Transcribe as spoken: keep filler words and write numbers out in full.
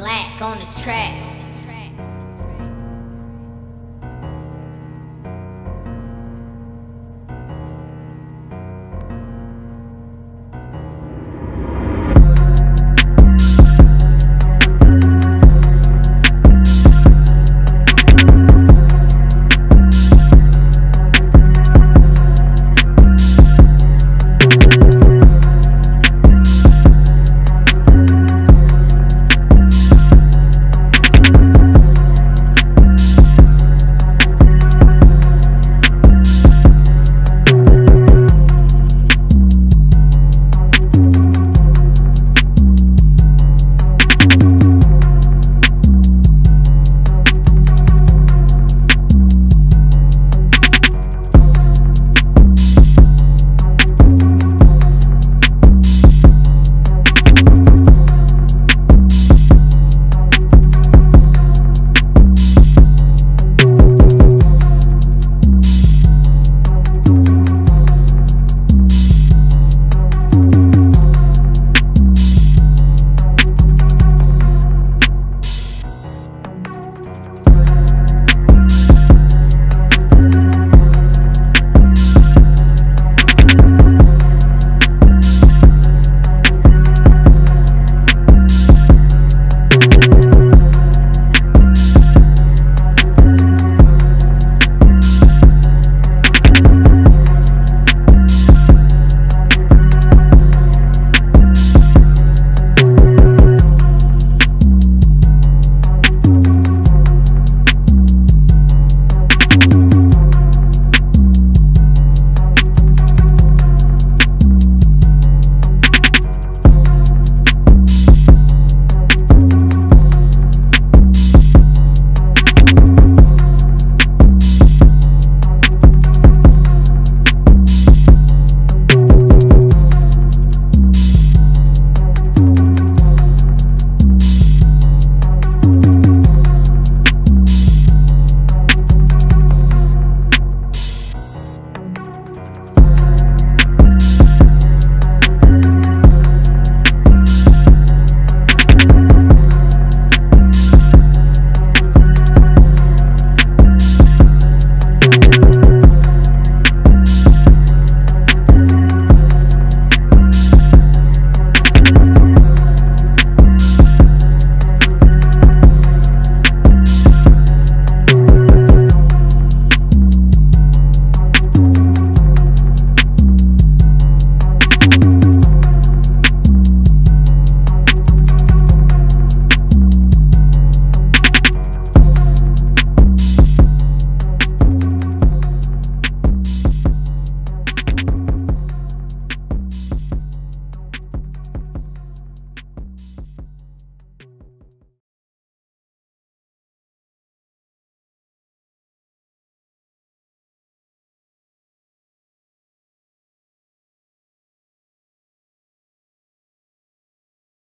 black on the track.